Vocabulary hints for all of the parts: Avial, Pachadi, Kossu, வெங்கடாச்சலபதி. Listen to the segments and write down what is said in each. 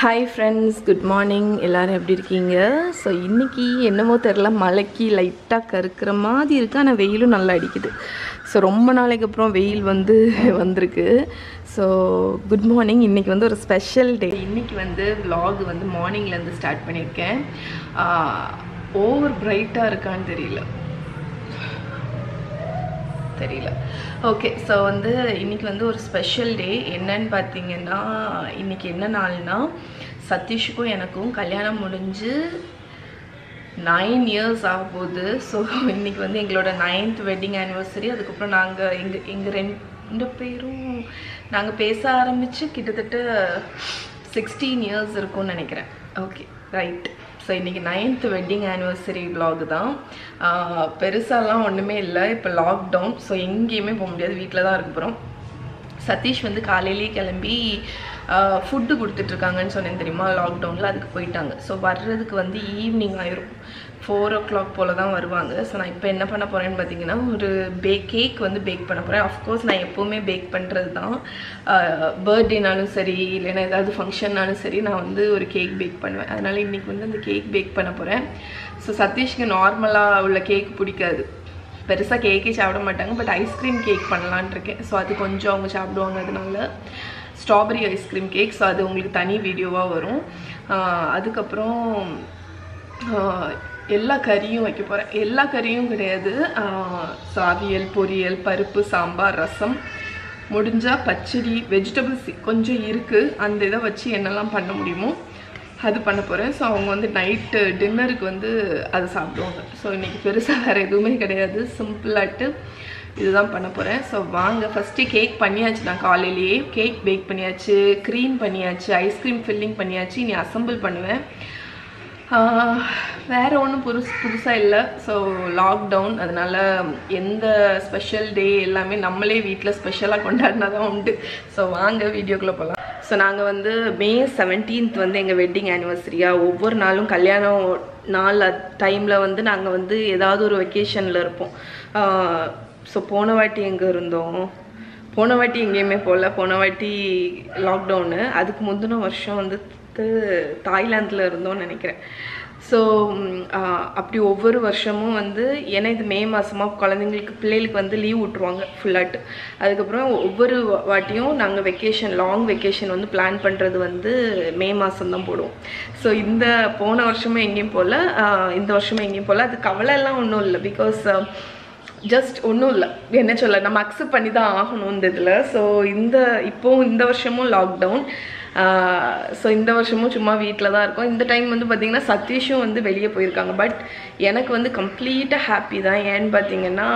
Hi friends, good morning. எல்லாரும் எப்படி இருக்கீங்க? So இன்னைக்கு என்னமோ தெரியல மழைக்கு லைட்டா கருக்குற மாதிரி இருக்கு. ஆனா வெயிலும் நல்லா அடிக்குது. So ரொம்ப நாளைக்கு அப்புறம் வெயில் வந்திருக்கு. So good morning. இன்னைக்கு வந்து ஒரு ஸ்பெஷல் டே. இன்னைக்கு வந்து vlog வந்து மார்னிங்ல இருந்து ஸ்டார்ட் பண்ணிருக்கேன். ஓவர் பிரைட்டா இருக்கான்னு தெரியல. ஓகே, ஸோ வந்து இன்றைக்கி வந்து ஒரு ஸ்பெஷல் டே. என்னன்னு பார்த்தீங்கன்னா, இன்றைக்கி என்ன நாள்னா, சதீஷுக்கும் எனக்கும் கல்யாணம் முடிஞ்சு 9 years ஆக போகுது. ஸோ இன்றைக்கி வந்து எங்களோட 9th வெட்டிங் ஆனிவர்சரி. அதுக்கப்புறம் நாங்கள் எங்கள் ரெண்டு பேரும் நாங்கள் பேச ஆரம்பித்து கிட்டத்தட்ட 16 years இருக்கும்னு நினைக்கிறேன். Okay right. ஸோ இன்றைக்கி 9th வெட்டிங் ஆனிவர்சரி vlog தான். பெருசாலாம் ஒன்றுமே இல்லை, இப்போ லாக்டவுன். ஸோ எங்கேயுமே போக முடியாது, வீட்டில் தான் இருக்க போகிறோம். சதீஷ் வந்து காலையிலேயே கிளம்பி ஃபுட்டு கொடுத்துட்ருக்காங்கன்னு சொன்னேன் தெரியுமா, லாக்டவுனில். அதுக்கு போயிட்டாங்க. ஸோ வர்றதுக்கு வந்து ஈவினிங் ஆயிரும், 4 o'clock போல் தான் வருவாங்க. ஸோ நான் இப்போ என்ன பண்ண போகிறேன்னு பார்த்தீங்கன்னா, ஒரு கேக் வந்து பேக் பண்ண போகிறேன். ஆஃப்கோர்ஸ் நான் எப்போவுமே பேக் பண்ணுறது தான். பர்த்டேனாலும் சரி, இல்லைன்னா ஏதாவது ஃபங்க்ஷன்னாலும் சரி, நான் வந்து ஒரு கேக் பேக் பண்ணுவேன். அதனால் இன்றைக்கி வந்து அந்த கேக் பேக் பண்ண போகிறேன். ஸோ சதீஷ்க்கு நார்மலாக உள்ள கேக் பிடிக்காது, பெருசாக கேக்கே சாப்பிட மாட்டாங்க. பட் ஐஸ்கிரீம் கேக் பண்ணலான் இருக்கேன். ஸோ அது கொஞ்சம் அவங்க சாப்பிடுவாங்க, அதனால ஸ்ட்ராபெரி ஐஸ்கிரீம் கேக். ஸோ அது உங்களுக்கு தனி வீடியோவாக வரும். அதுக்கப்புறம் எல்லா கறியும் வைக்க போகிறேன். எல்லா கறியும் கிடையாது, அவியல், பொரியல், பருப்பு சாம்பார், ரசம், முடிஞ்சால் பச்சடி, வெஜிடபிள்ஸ் கொஞ்சம் இருக்குது. அந்த இதை வச்சு என்னெல்லாம் பண்ண முடியுமோ அது பண்ண போகிறேன். ஸோ அவங்க வந்து நைட்டு டின்னருக்கு வந்து அதை சாப்பிடுவாங்க. ஸோ இன்றைக்கி பெருசாக வேறு எதுவுமே கிடையாது, சிம்பிளாகிட்டு இதுதான் பண்ண போகிறேன். ஸோ வாங்க, ஃபஸ்ட்டு கேக் பண்ணியாச்சு. நான் காலையிலேயே கேக் பேக் பண்ணியாச்சு, க்ரீம் பண்ணியாச்சு, ஐஸ்கிரீம் ஃபில்லிங் பண்ணியாச்சு. இனி அசம்பிள் பண்ணுவேன். வேறு ஒன்றும் புதுசாக இல்லை. ஸோ லாக்டவுன், அதனால் எந்த ஸ்பெஷல் டே எல்லாமே நம்மளே வீட்டில் ஸ்பெஷலாக கொண்டாடினா தான் உண்டு. ஸோ வாங்க வீடியோக்குள்ளே போகலாம். ஸோ நாங்கள் வந்து May 17th வந்து எங்கள் வெட்டிங் ஆனிவர்சரியாக. ஒவ்வொரு நாளும் கல்யாணம் நாள் டைமில் வந்து நாங்கள் வந்து ஏதாவது ஒரு வெக்கேஷனில் இருப்போம். ஸோ போன வாட்டி எங்கே இருந்தோம்? போன வாட்டி எங்கேயுமே போகல. போன வாட்டி லாக்டவுனு, அதுக்கு முந்தின வருஷம் வந்து தாய்லாந்தில் இருந்தோம்னு நினைக்கிறேன். ஸோ அப்படி ஒவ்வொரு வருஷமும் வந்து, ஏன்னா இது மே மாதமாக குழந்தைங்களுக்கு பிள்ளைகளுக்கு வந்து லீவ் விட்டுருவாங்க ஃபுல்லாட்டு. அதுக்கப்புறம் ஒவ்வொரு வாட்டியும் நாங்கள் வெக்கேஷன், லாங் வெக்கேஷன் வந்து பிளான் பண்ணுறது வந்து மே மாதம்தான் போடுவோம். ஸோ இந்த போன வருஷமும் எங்கேயும் போகல, இந்த வருஷமும் எங்கேயும் போகல. அது கவலைலாம் ஒன்றும் இல்லை, பிகாஸ் ஜஸ்ட் ஒன்றும் இல்லை, என்ன சொல்ல, நம்ம அக்செப்ட் பண்ணி தான் ஆகணும் இந்த இதில். ஸோ இந்த வருஷமும் லாக்டவுன். ஸோ இந்த வருஷமும் சும்மா வீட்டில் தான் இருக்கும். இந்த டைம் வந்து பார்த்திங்கன்னா சதீஷும் வந்து வெளியே போயிருக்காங்க. பட் எனக்கு வந்து கம்ப்ளீட்டாக ஹாப்பி தான். ஏன்னு பார்த்திங்கன்னா,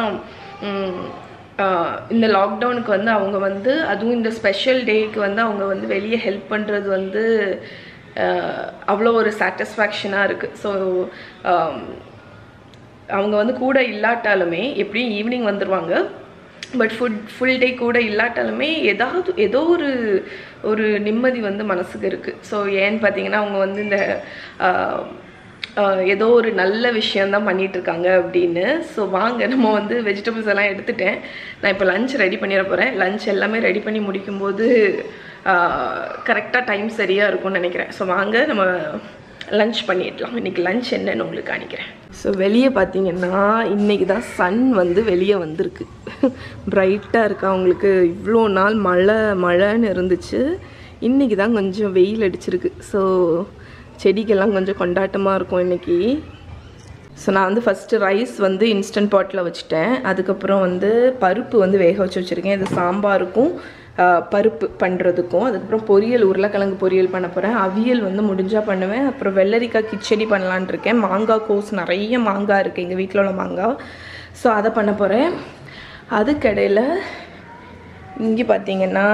இந்த லாக்டவுனுக்கு வந்து அவங்க வந்து, அதுவும் இந்த ஸ்பெஷல் டேக்கு வந்து அவங்க வந்து வெளியே ஹெல்ப் பண்ணுறது வந்து அவ்வளோ ஒரு சாட்டிஸ்ஃபேக்ஷனாக இருக்குது. ஸோ அவங்க வந்து கூட இல்லாட்டாலுமே, எப்படியும் ஈவினிங் வந்துடுவாங்க, பட் ஃபுல் டே கூட இல்லாட்டாலுமே ஏதோ ஒரு நிம்மதி வந்து மனசுக்கு இருக்குது. ஸோ ஏன்னு பார்த்தீங்கன்னா, அவங்க வந்து இந்த ஏதோ ஒரு நல்ல விஷயந்தான் பண்ணிகிட்ருக்காங்க அப்படின்னு. ஸோ வாங்க, நம்ம வந்து வெஜிடபிள்ஸ் எல்லாம் எடுத்துட்டேன். நான் இப்போ லஞ்ச் ரெடி பண்ணிட போகிறேன். லஞ்ச் எல்லாமே ரெடி பண்ணி முடிக்கும்போது கரெக்டாக டைம் சரியாக இருக்கும்னு நினைக்கிறேன். ஸோ வாங்க, நம்ம லஞ்ச் பண்ணிடலாம். இன்றைக்கி லஞ்ச் என்னன்னு உங்களுக்கு காணிக்கிறேன். ஸோ வெளியே பார்த்தீங்கன்னா, இன்றைக்கி தான் சன் வந்து வெளியே வந்திருக்கு, பிரைட்டாக இருக்கா அவங்களுக்கு. இவ்வளோ நாள் மழைன்னு இருந்துச்சு, இன்றைக்கி தான் கொஞ்சம் வெயில் அடிச்சிருக்கு. ஸோ செடிக்கெல்லாம் கொஞ்சம் கொண்டாட்டமாக இருக்கும் இன்றைக்கி. ஸோ நான் வந்து ஃபஸ்ட்டு ரைஸ் வந்து இன்ஸ்டன்ட் பாட்டில் வச்சுட்டேன். அதுக்கப்புறம் வந்து பருப்பு வந்து வேக வச்சுருக்கேன். இது சாம்பாருக்கும் பருப்பு பண்ணுறதுக்கும். அதுக்கப்புறம் பொரியல், உருளைக்கிழங்கு பொரியல் பண்ண போகிறேன். அவியல் வந்து முடிஞ்சால் பண்ணுவேன். அப்புறம் வெள்ளரிக்காய் கிச்சடி பண்ணலான் இருக்கேன். மாங்காய் கோஸ், நிறைய மாங்காய் இருக்குது எங்கள் வீட்டில் உள்ள மாங்காய். ஸோ அதை பண்ண போகிறேன். அதுக்கடையில் இங்கே பார்த்திங்கன்னா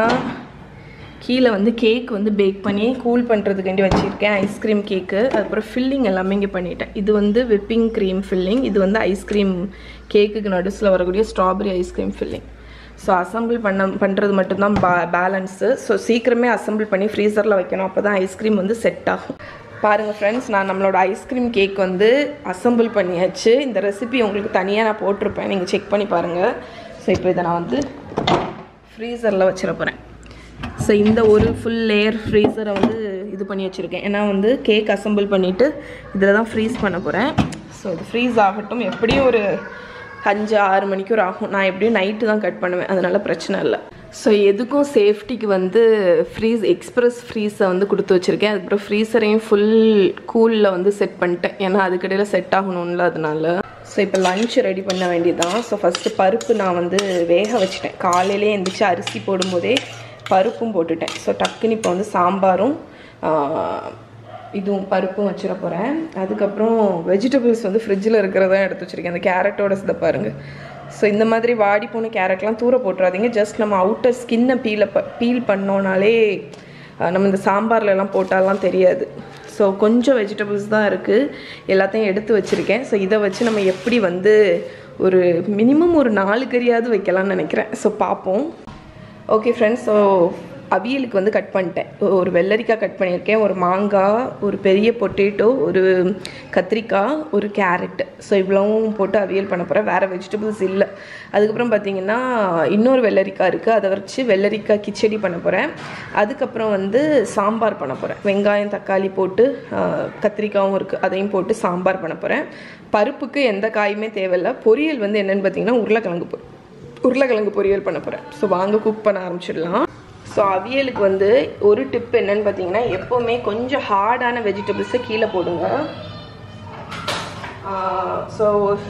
கீழே வந்து கேக் வந்து பேக் பண்ணி கூல் பண்ணுறதுக்காண்டி வச்சுருக்கேன், ஐஸ்கிரீம் கேக்கு. அதுக்கப்புறம் ஃபில்லிங் எல்லாமே இங்கே பண்ணிட்டேன். இது வந்து விப்பிங் க்ரீம் ஃபில்லிங், இது வந்து ஐஸ்கிரீம் கேக்குக்கு நடுவில் வரக்கூடிய strawberry ice cream filling. So assemble பண்ணுறது மட்டும்தான் பேலன்ஸு. ஸோ சீக்கிரமே அசம்பிள் பண்ணி ஃப்ரீசரில் வைக்கணும், அப்போ தான் ஐஸ்கிரீம் வந்து செட் ஆகும். பாருங்கள் ஃப்ரெண்ட்ஸ், நான் நம்மளோட ஐஸ்கிரீம் கேக் வந்து அசம்பிள் பண்ணியாச்சு. இந்த ரெசிபி உங்களுக்கு தனியாக நான் போட்டிருப்பேன், நீங்கள் செக் பண்ணி பாருங்கள். ஸோ இப்போ இதை நான் வந்து ஃப்ரீசரில் வச்சிட போகிறேன். So இந்த ஒரு full layer freezer வந்து இது பண்ணி வச்சிருக்கேன். ஏனா வந்து கேக் அசெம்பிள் பண்ணிட்டு இதல தான் ஃப்ரீஸ் பண்ண போறேன். சோ இது ஃப்ரீஸ் ஆகட்டும் எப்படியும் ஒரு 5-6 மணிக்கு ஆகும். நான் எப்படியும் நைட் தான் கட் பண்ணுவேன். அதனால பிரச்சனை இல்ல. சோ எதுக்கும் சேஃப்டிக்கு வந்து ஃப்ரீஸ் எக்ஸ்பிரஸ் ஃப்ரீஸை வந்து கொடுத்து வச்சிருக்கேன். அதுக்கு ஃப்ரீசரையும் full கூல்ல வந்து செட் பண்ணிட்டேன். ஏனா அதுக்கடையில செட் ஆகணும்ல அதனால. So இப்போ லஞ்ச் ரெடி பண்ண வேண்டியதான். சோ ஃபர்ஸ்ட் பருப்பு நான் வந்து வேக வச்சிட்டேன். காலையிலே எந்திரச்சி அரிசி போடும்போதே பருப்பும் போட்டுட்டேன். சோ டக்குனு இப்போ வந்து சாம்பாரும் இதுவும் பருப்பும் வச்சிர போறேன். அதுக்கு அப்புறம் வெஜிடபிள்ஸ் வந்து ஃப்ரிட்ஜ்ல இருக்குறத எடுத்து வச்சிருக்கேன். அந்த கேரட்டோட இத பாருங்க. சோ இந்த மாதிரி வாடி போன கேரட்லாம் தூர போட்றாதீங்க. ஜஸ்ட் நம்ம அவுட்டர் ஸ்கின்னை பீல் பண்ணோம்னாலே நம்ம இந்த சாம்பார்ல எல்லாம் போட்டாலாம் தெரியாது. சோ கொஞ்சம் வெஜிடபிள்ஸ் தான் இருக்கு. எல்லாத்தையும் எடுத்து வச்சிருக்கேன். சோ இத வச்சு நம்ம எப்படி வந்து ஒரு மினிமம் ஒரு 4 கறியாவது வைக்கலாம்னு நினைக்கிறேன். சோ பாப்போம். ஓகே फ्रेंड्स, சோ அவியலுக்கு வந்து கட் பண்ணிட்டேன். ஒரு வெள்ளரிக்காய் கட் பண்ணியிருக்கேன், ஒரு மாங்காய், ஒரு பெரிய பொட்டேட்டோ, ஒரு கத்திரிக்காய், ஒரு கேரட். சோ இவ்வளவும் போட்டு அவியல் பண்ணப் போறேன். வேற வெஜிடபிள்ஸ் இல்ல. அதுக்கு அப்புறம் பாத்தீங்கன்னா இன்னொரு வெள்ளரிக்காய் இருக்கு. அத வச்சு வெள்ளரிக்காய் கிச்சடி பண்ணப் போறேன். அதுக்கு அப்புறம் வந்து சாம்பார் பண்ணப் போறேன். வெங்காயம் தக்காளி போட்டு கத்திரிக்காயும் இருக்கு. அதையும் போட்டு சாம்பார் பண்ணப் போறேன். பருப்புக்கு எந்த காயுமே தேவையில்லை. பொரியல் வந்து என்னன்னு பாத்தீங்கன்னா உருளைக்கிழங்கு பொரியல் பண்ணப் போறேன். சோ வாங்க குக் பண்ண ஆரம்பிச்சிடலாம். சோ அவியலுக்கு வந்து ஒரு டிப் என்னன்னு பாத்தீங்கன்னா எப்பவுமே கொஞ்சம் ஹார்டான வெஜிடபிள்ஸை கீழே போடுங்க. சோ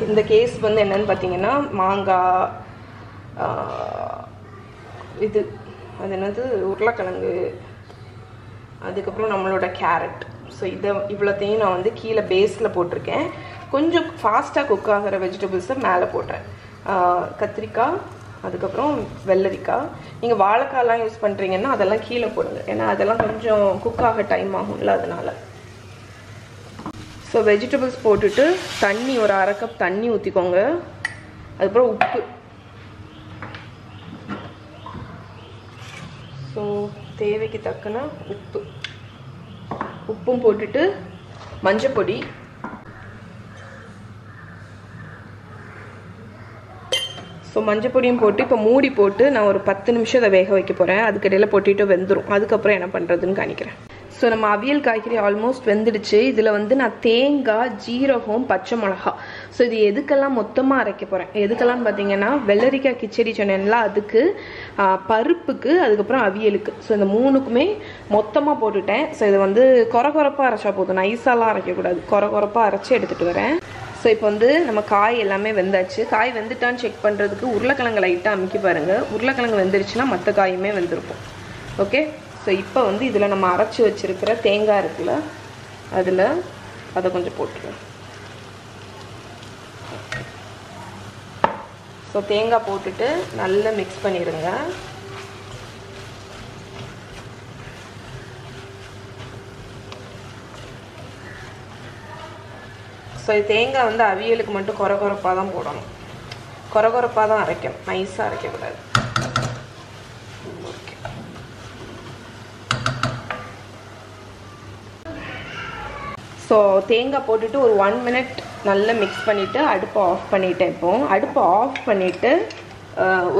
இந்த கேஸ் வந்து என்னன்னு பாத்தீங்கன்னா மாங்காய், இது அது என்னது உருளைக்கிழங்கு, அதுக்கப்புறம் நம்மளோட கேரட். சோ இதை இவ்வளோத்தையும் நான் வந்து கீழே பேஸில் போட்டிருக்கேன். கொஞ்சம் ஃபாஸ்ட்டாக குக் ஆகிற வெஜிடபிள்ஸை மேலே போட்டேன். கத்திரிக்காய், அதுக்கப்புறம் வெள்ளரிக்காய். நீங்கள் வாழைக்காய்லாம் யூஸ் பண்ணுறீங்கன்னா அதெல்லாம் கீழே போடுங்க. ஏன்னா அதெல்லாம் கொஞ்சம் குக் ஆக டைம் ஆகும்ல அதனால. ஸோ வெஜிடபிள்ஸ் போட்டுட்டு தண்ணி ஒரு 1/2 கப் தண்ணி ஊற்றிக்கோங்க. அதுக்கப்புறம் உப்பு. ஸோ தேவைக்கு தக்கன உப்பும் போட்டுட்டு மஞ்சள் பொடி, ஸோ மஞ்சள் பொடியும் போட்டு இப்போ மூடி போட்டு நான் ஒரு 10 நிமிஷம் அதை வேக வைக்க போகிறேன். அதுக்கடையில் போட்டிட்டு வெந்துடும். அதுக்கப்புறம் என்ன பண்ணுறதுன்னு காணிக்கிறேன். ஸோ நம்ம அவியல் காய்கறி ஆல்மோஸ்ட் வெந்துடுச்சு. இதில் வந்து நான் தேங்காய், ஜீரகம், பச்சை மிளகா, ஸோ இது எதுக்கெல்லாம் மொத்தமாக அரைக்க போகிறேன். எதுக்கெல்லாம் பார்த்தீங்கன்னா வெள்ளரிக்காய் கிச்சடி சொன்னேன்ல அதுக்கு, பருப்புக்கு, அதுக்கப்புறம் அவியலுக்கு. ஸோ இந்த 3க்குமே மொத்தமாக போட்டுட்டேன். ஸோ இது வந்து கொரகொரப்பாக அரைச்சா போதும். நைஸாலாம் அரைக்கக்கூடாது. கொரகொரப்பாக அரைச்சி எடுத்துகிட்டு வரேன். ஸோ இப்போ வந்து நம்ம காய் எல்லாமே வெந்தாச்சு. காய் வெந்துட்டான்னு செக் பண்ணுறதுக்கு உருளைக்கிழங்கு லைட்டாக அமுக்கி பாருங்கள். உருளைக்கிழங்கு வெந்துருச்சுன்னா மற்ற காயுமே வெந்திருக்கும். ஓகே, ஸோ இப்போ வந்து இதில் நம்ம அரைச்சி வச்சுருக்கிற தேங்காய் இருக்குல்ல அதில் அதை கொஞ்சம் போட்டுக்கலாம். ஸோ தேங்காய் போட்டுட்டு நல்லா மிக்ஸ் பண்ணிடுங்க. ஸோ தேங்காய் வந்து அவியலுக்கு மட்டும் கொரகொரப்பாக தான் போடணும். கொரகொரப்பாக தான் அரைக்கணும். நைஸாக அரைக்கக்கூடாது. ஓகே, ஸோ தேங்காய் போட்டுட்டு ஒரு 1 மினிட் நல்லா மிக்ஸ் பண்ணிவிட்டு அடுப்பை ஆஃப் பண்ணிவிட்டேன். இப்போ அடுப்பை ஆஃப் பண்ணிவிட்டு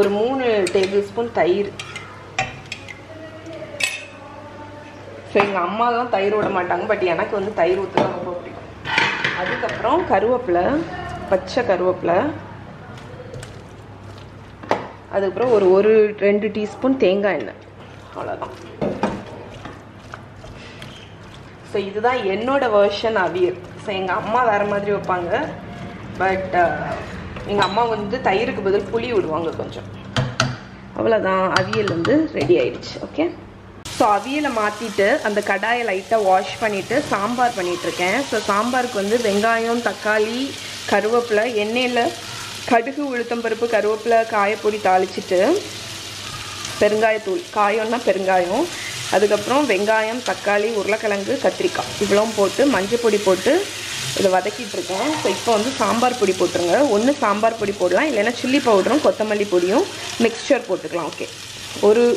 ஒரு 3 டேபிள் ஸ்பூன் தயிர். ஸோ எங்கள் அம்மாலாம் தயிர் விட மாட்டாங்க. பட் எனக்கு வந்து தயிர் ஊற்ற ரொம்ப பிடிக்கும். அதுக்கப்புறம் கருவேப்பிலை, பச்சை கருவேப்பிலை. அதுக்கப்புறம் ஒரு 2 டீஸ்பூன் தேங்காய் எண்ணெய். அவ்வளோதான். ஸோ இதுதான் என்னோட வெர்ஷன் அவியல். ஸோ எங்கள் அம்மா வேறு மாதிரி வைப்பாங்க. பட் எங்கள் அம்மா வந்து தயிருக்கு பதில் புளி விடுவாங்க கொஞ்சம். அவ்வளோதான், அவியல் வந்து ரெடி ஆயிடுச்சு. ஓகே, ஸோ அவியலை மாற்றிட்டு அந்த கடாயை லைட்டாக வாஷ் பண்ணிவிட்டு சாம்பார் பண்ணிகிட்ருக்கேன். ஸோ சாம்பாருக்கு வந்து வெங்காயம், தக்காளி, கருவேப்பிலை, எண்ணெயில் கடுகு, உளுத்தம்பருப்பு, கருவேப்பிலை, காயப்பொடி தாளிச்சிட்டு பெருங்காயத்தூள், காயம்னா பெருங்காயம், அதுக்கப்புறம் வெங்காயம், தக்காளி, உருளைக்கிழங்கு, கத்திரிக்காய் இவ்வளவும் போட்டு மஞ்சள் பொடி போட்டு இதை வதக்கிட்டுருக்கேன். ஸோ இப்போ வந்து சாம்பார் பொடி போட்டுருங்க. ஒன்று சாம்பார் பொடி போடலாம், இல்லைன்னா சில்லி பவுடரும் கொத்தமல்லி பொடியும் மிக்சர் போட்டுக்கலாம். ஓகே,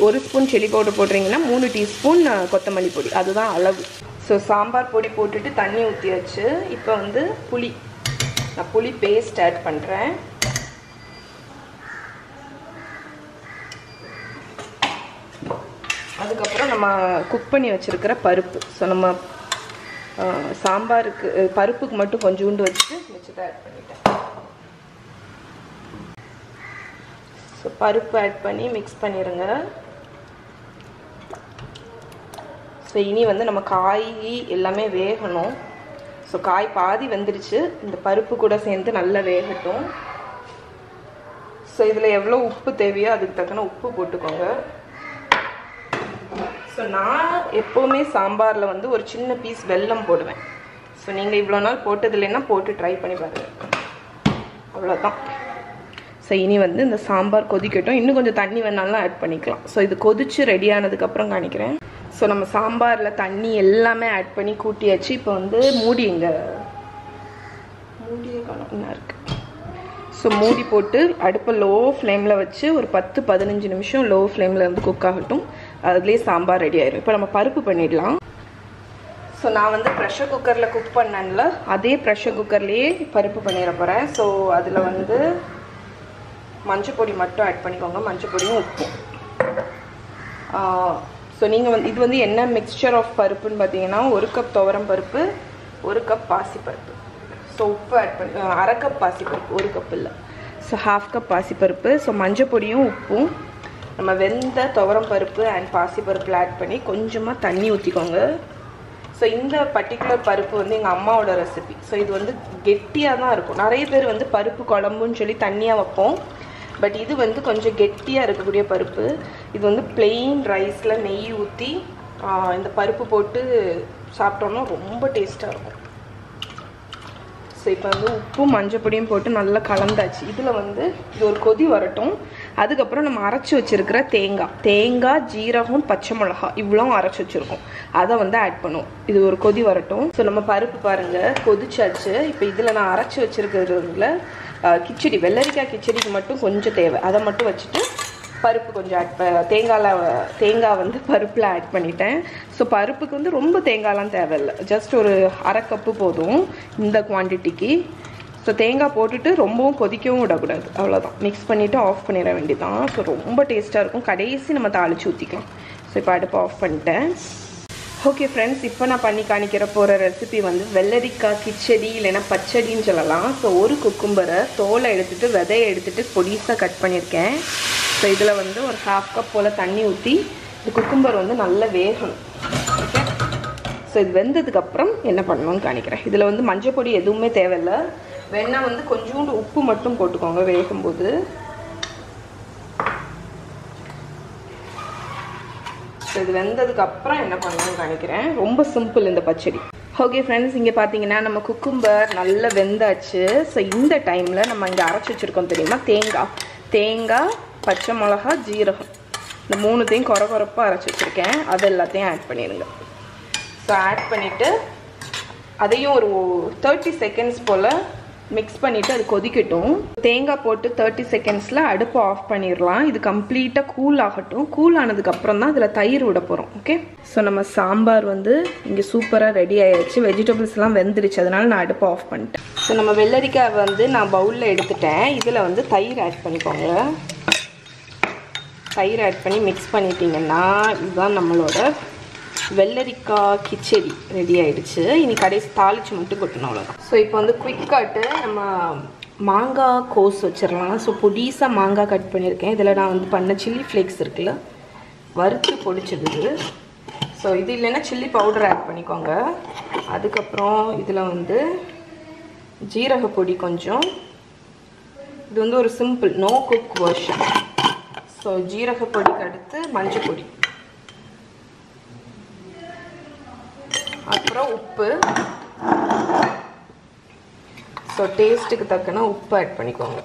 ஒரு ஸ்பூன் சில்லி பவுடர் போடுறீங்கன்னா 3 டீஸ்பூன் கொத்தமல்லி பொடி, அதுதான் அளவு. ஸோ சாம்பார் பொடி போட்டுட்டு தண்ணி ஊற்றியாச்சு. இப்போ வந்து புளி, நான் புளி பேஸ்ட் ஆட் பண்ணுறேன். அதுக்கப்புறம் நம்ம குக் பண்ணி வச்சிருக்கிற பருப்பு சோ நம்ம சாம்பாருக்கு பருப்புக்கு மட்டும் கொஞ்சூண்டு வச்சிட்டு மிச்சத்தை ஆட் பண்ணிட்டேன் சோ பருப்பு ஆட் பண்ணி mix பண்ணிருங்க சோ இனி வந்து நம்ம காய் எல்லாமே வேகணும் சோ காய் பாதி வெந்திருச்சு இந்த பருப்பு கூட சேர்ந்து நல்லா வேகட்டும் So, this is the உப்பு தேவையா அதுக்கு தக்கன உப்பு போட்டுக்கோங்க சோ நான் எப்பவுமே சாம்பார்ல வந்து ஒரு சின்ன பீஸ் வெல்லம் போடுவேன் சோ நீங்க இவ்வளவு நாள் போட்டதில்லைனா போட்டு ட்ரை பண்ணி பாருங்க அவ்வளவுதான் சோ இனி வந்து இந்த சாம்பார் கொதிக்கட்டும் இன்னும் கொஞ்சம் தண்ணி வேணாலும் ஆட் பண்ணிக்கலாம் சோ இது கொதிச்சு ரெடி ஆனதுக்கு அப்புறம் காணிக்கிறேன் சோ நம்ம சாம்பார்ல தண்ணி எல்லாமே ஆட் பண்ணி கூட்டியாச்சு இப்போ வந்து மூடியே காணோம்னா இருக்கு So, மூடி போட்டு அடுப்ப லோ ஃப்ளேம்ல வச்சு ஒரு 10 15 நிமிஷம் லோ ஃப்ளேம்ல வந்து குக் ஆகட்டும் அதுலயே சாம்பார் ரெடி ஆயிடும் இப்போ நம்ம பருப்பு பண்ணிடலாம் சோ நான் வந்து பிரஷர் குக்கர்ல குக் பண்ணனல அதே பிரஷர் குக்கர்லயே பருப்பு பண்ணிர போறேன் சோ அதுல வந்து மஞ்சள் பொடி மட்டும் ஆட் பண்ணிக்கோங்க மஞ்சள் பொடியும் உப்பு சோ நீங்க வந்து இது வந்து என்ன மிக்ஸ்சர் ஆஃப் பருப்புன்னு பாத்தீங்கன்னா 1 கப் துவரம் பருப்பு 1 கப் பாசி பருப்பு So, உப்பு ஆட் பண்ணி 1/2 கப் பாசிப்பருப்பு 1 கப் இல்ல சோ 1/2 கப் பாசிப்பருப்பு சோ மஞ்சள் பொடியும் உப்பும் நம்ம வெந்த துவரம் பருப்பு and பாசிப்பருப்பு ஆட் பண்ணி கொஞ்சமா தண்ணி ஊத்திக்கோங்க சோ இந்த பர்టిక్యులர் பருப்பு வந்து எங்க அம்மாவோட ரெசிபி சோ இது வந்து கெட்டியா தான் இருக்கும் நிறைய பேர் வந்து பருப்பு குழம்புன்னு சொல்லி தண்ணியா வைப்போம் பட் இது வந்து கொஞ்சம் கெட்டியா இருக்கக்கூடிய பருப்பு இது வந்து ப்ளைன் ரைஸ்ல நெய் ஊத்தி இந்த பருப்பு போட்டு சாப்பிட்டோம்னா ரொம்ப டேஸ்டா இருக்கும் சோ இப்போ உப்பு மஞ்சள் பொடியும் போட்டு நல்லா கலந்தாச்சு இதுல வந்து இது ஒரு கொதி வரட்டும் அதுக்கு அப்புறம் நம்ம அரைச்சு வச்சிருக்கிற தேங்காய் ஜீரகம் பச்சை மிளகாய் இவ்வளவும் அரைச்சு வச்சிருக்கோம் அத வந்து ஆட் பண்ணுவோம் இது ஒரு கொதி வரட்டும் சோ நம்ம பருப்பு பாருங்க கொதிச்சாச்சு இப்போ இதுல நான் அரைச்சு வச்சிருக்கிறதுல கிச்சடி வெள்ளரிக்காய் கிச்சடிக்கு மட்டும் கொஞ்சம் தேவை அத மட்டும் வச்சிட்டு பருப்பு கொஞ்சம் ஆட் தேங்காய் வந்து பருப்புல ஆட் பண்ணிட்டேன் சோ பருப்புக்கு வந்து ரொம்ப தேங்காயலாம் தேவை இல்ல ஜஸ்ட் ஒரு 1/2 கப் போதும் இந்த குவாண்டிட்டிக்கு சோ தேங்காய் போட்டுட்டு ரொம்பவும் கொதிக்கவும் விடக்கூடாது அவ்வளவுதான் mix பண்ணிட்டு ஆஃப் பண்ணிர வேண்டியதான் சோ ரொம்ப டேஸ்டா இருக்கும் கடைசி நம்ம தாளிச்சு ஊத்திக்கலாம் சோ இப்போ அடுப்பு ஆஃப் பண்ணிட்டேன் ஓகே फ्रेंड्स இப்போ நான் பண்ணி காணிக்கிற போற ரெசிபி வந்து வெள்ளரிக்காய் கிச்சடி இல்லனா பச்சடின்னு சொல்லலாம் சோ ஒரு குக்கும்பரை தோலை எடுத்துட்டு விதையை எடுத்துட்டு பொடிசா கட் பண்ணிருக்கேன் சோ இதுல வந்து ஒரு 1/2 கப் போல தண்ணி ஊத்தி இந்த குக்கும்பர் வந்து நல்லா வேகணும் ஓகே சோ இது வெந்ததுக்கு அப்புறம் என்ன பண்ணனும்னு காணிக்கிறேன் இதுல வந்து மஞ்சள் பொடி எதுவுமே தேவை இல்ல வெண்ணெய் வந்து கொஞ்சூண்டு உப்பு மட்டும் போட்டுக்கோங்க வேகும்போது சோ இது வெந்ததுக்கு அப்புறம் என்ன பண்ணனும்னு காணிக்கிறேன் ரொம்ப சிம்பிள் இந்த பச்சடி ஓகே फ्रेंड्स இங்க பாத்தீங்கன்னா நம்ம குக்கும்பர் நல்லா வெந்தாச்சு சோ இந்த டைம்ல நம்ம இங்க அரைச்சு வச்சிருக்கோம் தெரியுமா தேங்காய் பச்சை மிளகாய் ஜீரகம் இந்த மூணுத்தையும் கொரகொரப்பா அரைச்சு வச்சிருக்கேன் அத எல்லாத்தையும் ஆட் பண்ணிடுங்க சோ ஆட் பண்ணிட்டு அதையும் ஒரு 30 செகண்ட்ஸ் போல mix பண்ணிட்டு அது கொதிக்கட்டும் தேங்காய் போட்டு 30 செகண்ட்ஸ்ல அடுப்பு ஆஃப் பண்ணிரலாம் இது கம்ப்ளீட்டா கூல் ஆகட்டும் கூல் ஆனதுக்கு அப்புறம் தான் அதுல தயிர் ஊட போறோம் ஓகே சோ நம்ம சாம்பார் வந்து இங்க சூப்பரா ரெடி ஆயிருச்சு வெஜிடபிள்ஸ் எல்லாம் வெந்திருச்சு அதனால நான் அடுப்பு ஆஃப் பண்ணிட்டேன் சோ நம்ம வெள்ளரிக்காய் வந்து நான் பவுல்ல எடுத்துட்டேன் இதுல வந்து தயிர் ஆட் பண்ணிக்கோங்க தயிர் ஆட் பண்ணி mix பண்ணிட்டீங்கன்னா இதுதான் நம்மளோட வெள்ளரிக்காய் கிச்சடி ரெடி ஆயிடுச்சு இனி கடைசி தாளிச்சு மட்டும் கொட்டணும் அவ்வளவுதான் சோ இப்போ வந்து குயிக்காட்டு நம்ம மாங்காய் கோஸ் வச்சிரலாம் சோ பொடிசா மாங்காய் கட் பண்ணிருக்கேன் இதல நான் வந்து பண்ண சில்லி flakes இருக்குல வறுத்து பொடிச்சது சோ இது இல்லனா சில்லி பவுடர் ஆட் பண்ணிக்கோங்க அதுக்கு அப்புறம் இதல வந்து ஜீரக பொடி கொஞ்சம் இது வந்து ஒரு simple no cook version so ஜீரக பொடிக்கு அடுத்து மஞ்சள் பொடி அப்புறம் உப்பு சோ டேஸ்டுக்கு தக்கன உப்பு ஆட் பண்ணிக்கோங்க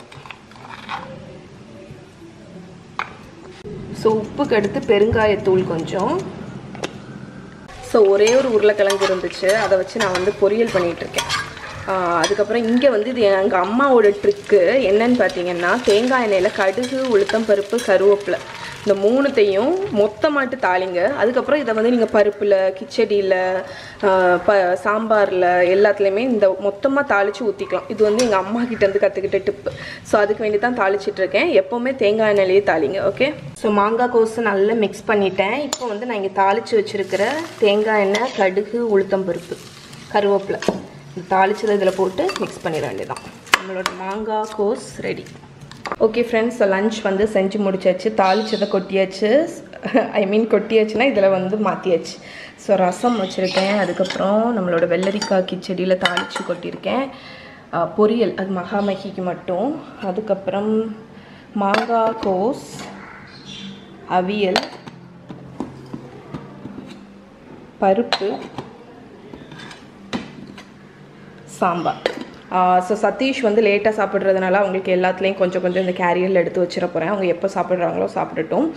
சோ உப்புக்கு அடுத்து பெருங்காயத்தூள் கொஞ்சம் சோ ஒரே ஒரு உருளைக்கிழங்கு இருந்துச்சு அத வச்சு நான் வந்து பொரியல் பண்ணிட்டு இருக்கேன் அதுக்கு அப்புறம் இங்க வந்து இது எங்க அம்மாவோட ட்ரிக் என்னன்னு பாத்தீங்கன்னா தேங்காய் எண்ணெயில கடுகு உளுத்தம் பருப்பு கருவேப்பிலை இந்த மூணுத்தையும் மொத்தமாட்டு தாளிங்க. அதுக்கப்புறம் இதை வந்து நீங்கள் பருப்பில் கிச்சடியில் சாம்பாரில் எல்லாத்துலேயுமே இந்த மொத்தமாக தாளித்து ஊற்றிக்கலாம். இது வந்து எங்கள் அம்மா கிட்டேருந்து கற்றுக்கிட்ட டிப்பு. ஸோ அதுக்கு வேண்டி தான் தாளிச்சிட்ருக்கேன். எப்போவுமே தேங்காய் எண்ணெயிலேயே தாளிங்க. ஓகே, ஸோ மாங்காய் கோஸை நல்லா மிக்ஸ் பண்ணிட்டேன். இப்போ வந்து நான் இங்கே தாளித்து வச்சுருக்கிற தேங்காய் எண்ணெய், கடுகு, உளுத்தம் பருப்பு, கருவேப்பிலை தாளிச்சதை இதில் போட்டு மிக்ஸ் பண்ணிட வேண்டியதான். நம்மளோட மாங்காய் கோஸ் ரெடி. ஓகே ஃப்ரெண்ட்ஸ், லஞ்ச் வந்து செஞ்சு முடிச்சாச்சு. தாளிச்சதை கொட்டியாச்சு, கொட்டியாச்சுன்னா இதில் வந்து மாற்றியாச்சு. ஸோ ரசம் வச்சுருக்கேன். அதுக்கப்புறம் நம்மளோட வெள்ளரிக்காய் கிச்சடியில் தாளித்து கொட்டியிருக்கேன். பொரியல் அது மகாமகிக்கு மட்டும். அதுக்கப்புறம் மாங்காய் கோஸ், அவியல், பருப்பு, சாம்பார். ஸோ சதீஷ் வந்து லேட்டாக சாப்பிட்றதுனால அவங்களுக்கு எல்லாத்துலேயும் கொஞ்சம் கொஞ்சம் இந்த கேரியரில் எடுத்து வச்சிட போகிறேன். அவங்க எப்போ சாப்பிட்றாங்களோ சாப்பிட்டுட்டும்.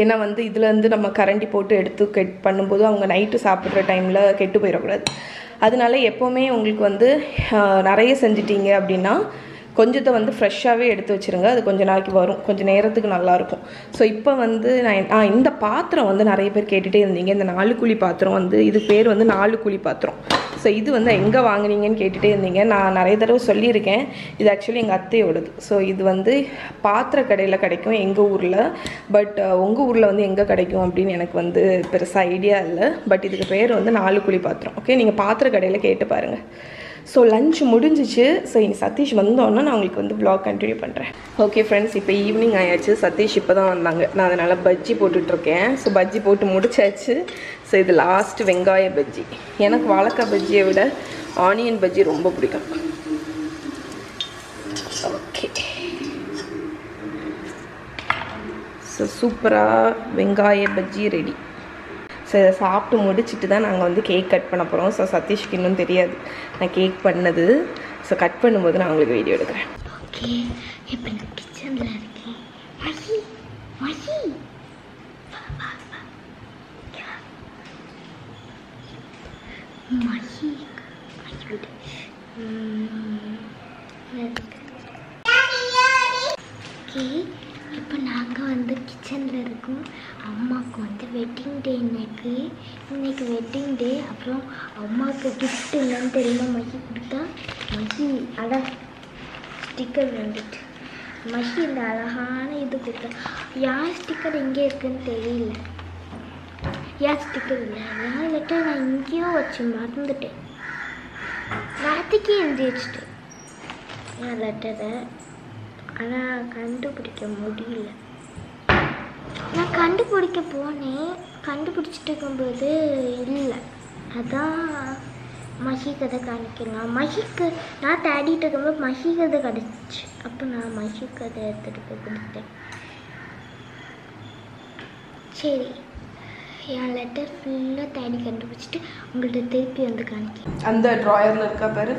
ஏன்னா வந்து இதுலேருந்து நம்ம கரண்டி போட்டு எடுத்து பண்ணும்போது அவங்க நைட்டு சாப்பிட்ற டைமில் கெட்டு போயிடக்கூடாது. அதனால எப்போவுமே உங்களுக்கு வந்து நிறைய செஞ்சிட்டிங்க அப்படின்னா கொஞ்சத்தை வந்து ஃப்ரெஷ்ஷாகவே எடுத்து வச்சுருங்க. அது கொஞ்சம் நாளைக்கு வரும், கொஞ்சம் நேரத்துக்கு நல்லாயிருக்கும். ஸோ இப்போ வந்து நான் இந்த பாத்திரம் வந்து நிறைய பேர் கேட்டுகிட்டே இருந்தீங்க. இந்த 4 குழி பாத்திரம் வந்து, இது பேர் வந்து 4 குழி பாத்திரம். ஸோ இது வந்து எங்கே வாங்கினீங்கன்னு கேட்டுகிட்டே இருந்தீங்க. நான் நிறைய தடவை சொல்லியிருக்கேன். இது ஆக்சுவலி எங்கள் அத்தையோடது. ஸோ இது வந்து பாத்திர கடையில் கிடைக்கும் எங்கள் ஊரில். பட் உங்கள் ஊரில் வந்து எங்கே கிடைக்கும் அப்படின்னு எனக்கு வந்து பெருசாக ஐடியா இல்லை. பட் இதுக்கு பேர் வந்து 4 குழி பாத்திரம். ஓகே, நீங்கள் பாத்திர கடையில் கேட்டு பாருங்கள். ஸோ லஞ்ச் முடிஞ்சிச்சு. ஸோ இனி சதீஷ் வந்தோன்னா நான் உங்களுக்கு வந்து வ்ளாக் கண்டினியூ பண்ணுறேன். ஓகே ஃப்ரெண்ட்ஸ், இப்போ ஈவினிங் ஆயாச்சு. சதீஷ் இப்போ தான் வந்தாங்க. நான் அதனால் பஜ்ஜி போட்டுட்ருக்கேன். ஸோ பஜ்ஜி போட்டு முடிச்சாச்சு. ஸோ இது லாஸ்ட்டு வெங்காய பஜ்ஜி. எனக்கு வாழைக்காய் பஜ்ஜியை விட ஆனியன் பஜ்ஜி ரொம்ப பிடிக்கும். ஓகே, ஸோ சூப்பராக வெங்காய பஜ்ஜி ரெடி. ஸோ இதை சாப்பிட்டு முடிச்சுட்டு தான் நாங்கள் வந்து கேக் கட் பண்ண போகிறோம். ஸோ சதீஷ்க்கு இன்னும் தெரியாது நான் கேக் பண்ணது. ஸோ கட் பண்ணும்போது நான் உங்களுக்கு வீடியோ எடுக்கிறேன். ஓகே, இப்போ நான் கிச்சனில் இருக்கேன். மகி மகி மகி ஓகே, இப்போ நாங்கள் வந்து கிச்சனில் இருக்கோம். அம்மாவுக்கு வந்து வெட்டிங் டே இன்னைக்கு வெட்டிங் டே. அப்புறம் அம்மாவுக்கு கிஃப்ட் இல்லைன்னு தெரியுமா? மகி கொடுத்தா மகி அழ ஸ்டிக்கர் வந்துட்டு மகி இந்த அழகான இது கொடுத்தா. யார் ஸ்டிக்கர் இங்கே இருக்குதுன்னு தெரியல. யார் ஸ்டிக்கர் இல்லை யார் லெட்டர் நான் இங்கேயோ வச்சு மறந்துட்டேன். ராத்திக்கே எழுதி வச்சுட்டேன் என் லெட்டரை. ஆனால் கண்டுபிடிக்க முடியல. நான் கண்டுபிடிக்க போனேன். கண்டுபிடிச்சிட்டு இருக்கும்போது இல்லை. அதான் மகி கதை காணிக்கல. மகிக்கு நான் தேடிட்டு இருக்கும்போது மகி கதை கிடச்சி. அப்போ நான் மகி கதை எடுத்துகிட்டு போய் கொடுத்தேன். சரி, என் லெட்டர் ஃபுல்லாக தேடி கண்டுபிடிச்சிட்டு உங்கள்கிட்ட திருப்பி வந்து காணிக்க. அந்த ட்ராயரில் இருக்கா பாரு.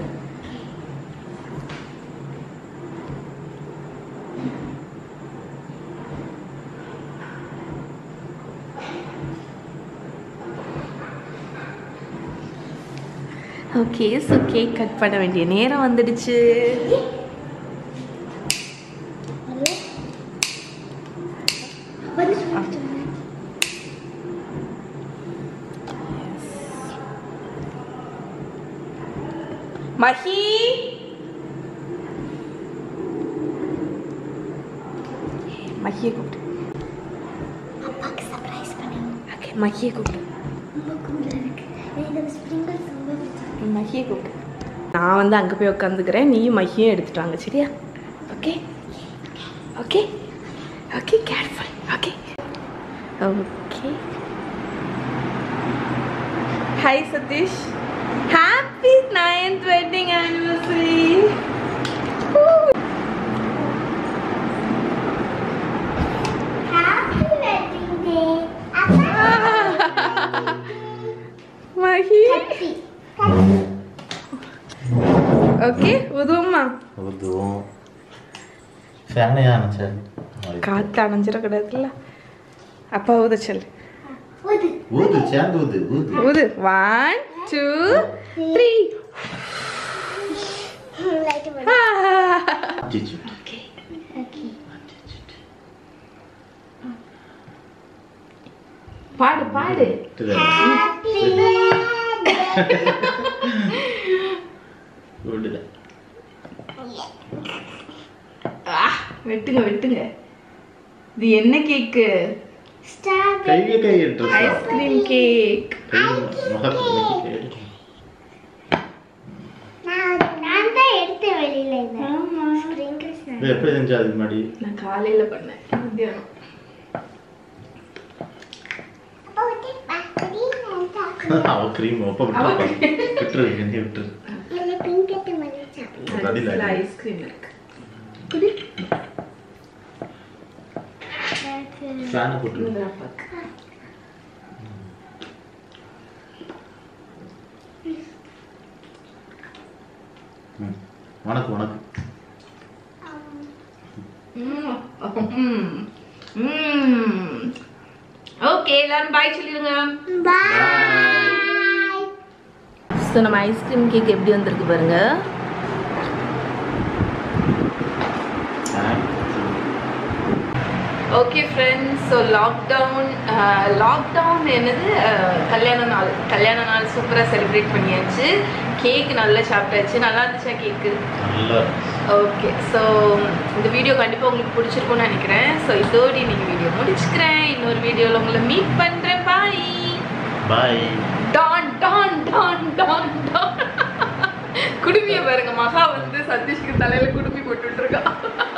ஓகே, ஸோ கேக் கட் பண்ண வேண்டிய நேரம் வந்துடுச்சு. மகி மகியை கூப்பிட்டு அப்பாவுக்கு சர்ப்ரைஸ் பண்ணு. ஓகே, மகியை கூப்பிட்டு மகியை கூப்பிட்டு நான் வந்து அங்கே போய் உட்காந்துக்கிறேன். நீயும் மகியும் எடுத்துட்டு வாங்க, சரியா? Okay okay okay careful. Okay okay hi Satish, happy 9th wedding anniversary. Okay, உதுவம்மா உதுவும் ஃபேனை அணைச்சா காத்து அணைஞ்சிட கூடாதுல்ல. அப்பா ஊது சொல்லு. ஊது ஊது சாந்து ஊது ஊது ஊது 1 2 3 லைட் பண்ணு. Okay okay Party. Happy birthday. Good day. Ah, wait. The end cake. Strawberry ice cream cake. Okay, learn bye children. Bye. So, nama ice cream cake eppadi vandirukku parunga. Okay friends, so lockdown enadhu kalyana naal super celebrate panniyaachu. Cake nalla saaptaachu, nalla irundhucha cake. Okay, so indha video kandipa ungalku pidichirukku nu nenikiren. So idodi iniki video mudichiren. Innoru video la ungala meet pandren. Bye. Bye. Don. Kudumiya varunga Maha vandu Satish ku thalayila kudumi potuttirukka.